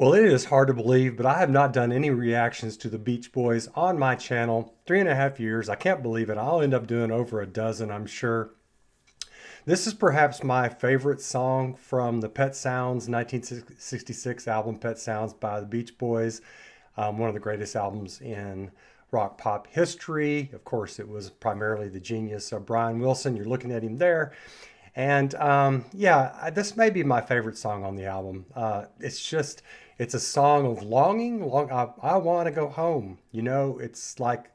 Well, it is hard to believe, but I have not done any reactions to the Beach Boys on my channel. 3.5 years. I can't believe it. I'll end up doing over a dozen, I'm sure. This is perhaps my favorite song from the Pet Sounds 1966 album, Pet Sounds by the Beach Boys. One of the greatest albums in rock pop history. Of course, it was primarily the genius of Brian Wilson. You're looking at him there. And this may be my favorite song on the album. It's a song of longing. I want to go home. You know, it's like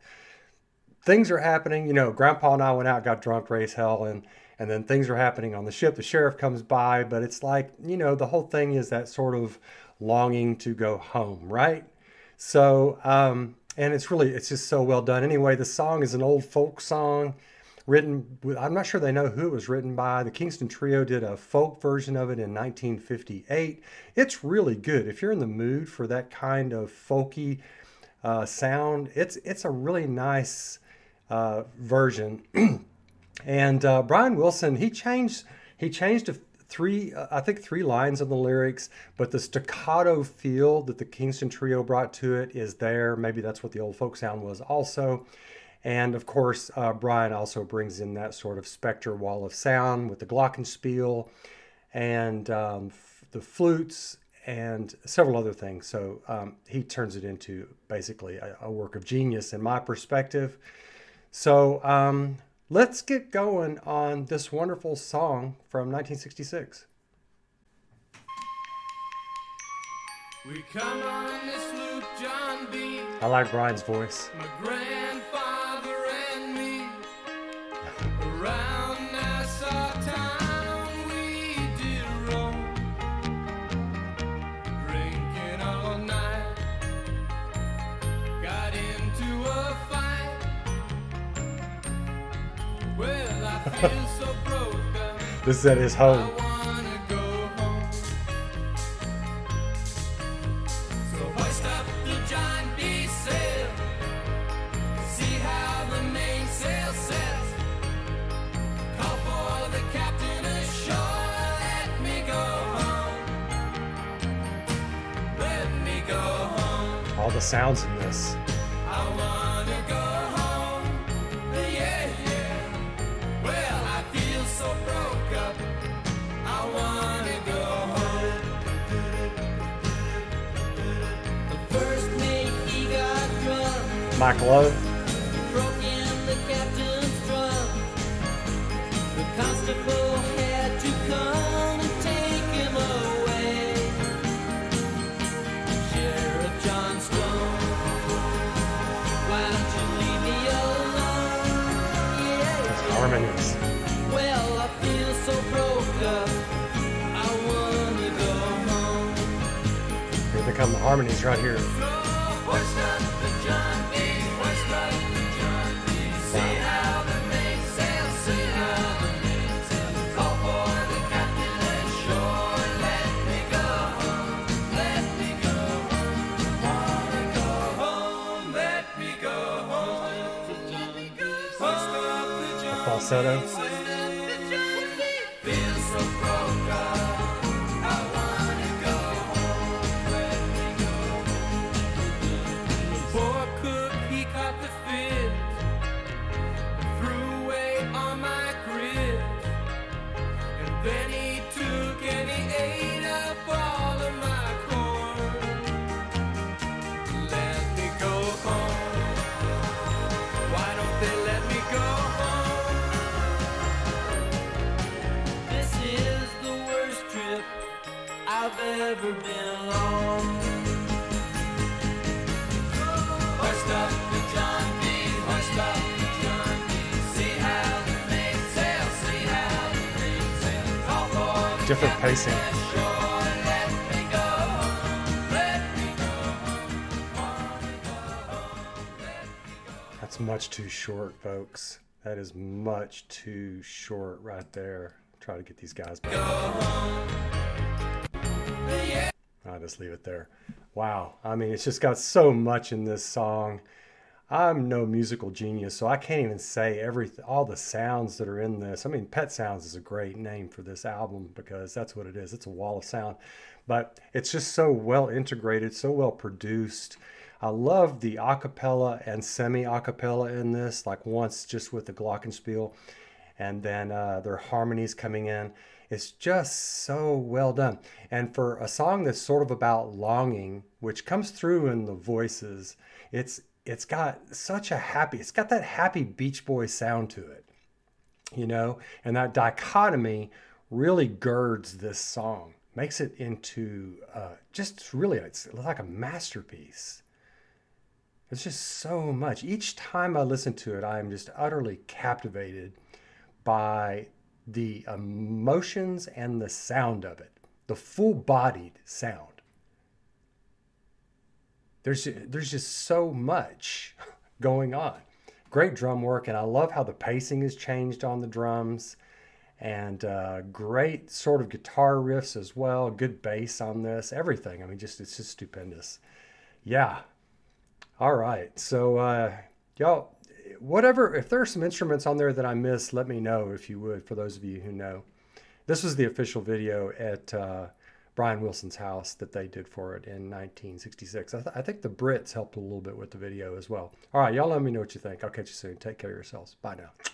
things are happening. You know, Grandpa and I went out, got drunk, raised hell, and then things are happening on the ship. The sheriff comes by, but it's like, you know, the whole thing is that sort of longing to go home, right? So, and it's just so well done. Anyway, the song is an old folk song. Written, I'm not sure they know who it was written by. The Kingston Trio did a folk version of it in 1958. It's really good. If you're in the mood for that kind of folky sound, it's a really nice version. And Brian Wilson, he changed I think three lines of the lyrics, but the staccato feel that the Kingston Trio brought to it is there. Maybe that's what the old folk sound was also. And of course, Brian also brings in that sort of specter wall of sound with the glockenspiel and the flutes and several other things. So he turns it into basically a work of genius in my perspective. So let's get going on this wonderful song from 1966. We come on this Sloop John B. I like Brian's voice. This is at his home. All the sounds in this. Mike Love. Broke in the captain's drum. The constable had to come and take him away. Sheriff Johnstone, why don't you leave me alone? Yeah. That's harmonies. Well, I feel so broke up. I want to go home. Here they come, the harmonies right here. Falsetto. Ever been alone. Hoist up the John B, hoist up the John B. See how the main sail, see how the main sail. Call for the different pacing. Let me go home, let me go home. That's much too short, folks. That is much too short right there. Try to get these guys back. Go home. I'll just leave it there. Wow. I mean, it's just got so much in this song. I'm no musical genius, so I can't even say all the sounds that are in this. I mean, Pet Sounds is a great name for this album because that's what it is. It's a wall of sound. But it's just so well integrated, so well produced. I love the acapella and semi-acapella in this, like once just with the glockenspiel, and then their harmonies coming in. It's just so well done. And for a song that's sort of about longing, which comes through in the voices, it's got such a happy, it's got that happy Beach Boys sound to it, you know? And that dichotomy really girds this song, makes it into just really, it's like a masterpiece. It's just so much. Each time I listen to it, I am just utterly captivated by the emotions and the sound of it, the full-bodied sound. There's just so much going on. Great drum work, and I love how the pacing is changed on the drums, and great sort of guitar riffs as well, good bass on this, everything. I mean, just it's just stupendous. Yeah. All right, so y'all, whatever, if there are some instruments on there that I missed, let me know if you would, for those of you who know. This was the official video at Brian Wilson's house that they did for it in 1966. I think the Brits helped a little bit with the video as well. All right, y'all, let me know what you think. I'll catch you soon. Take care of yourselves. Bye now.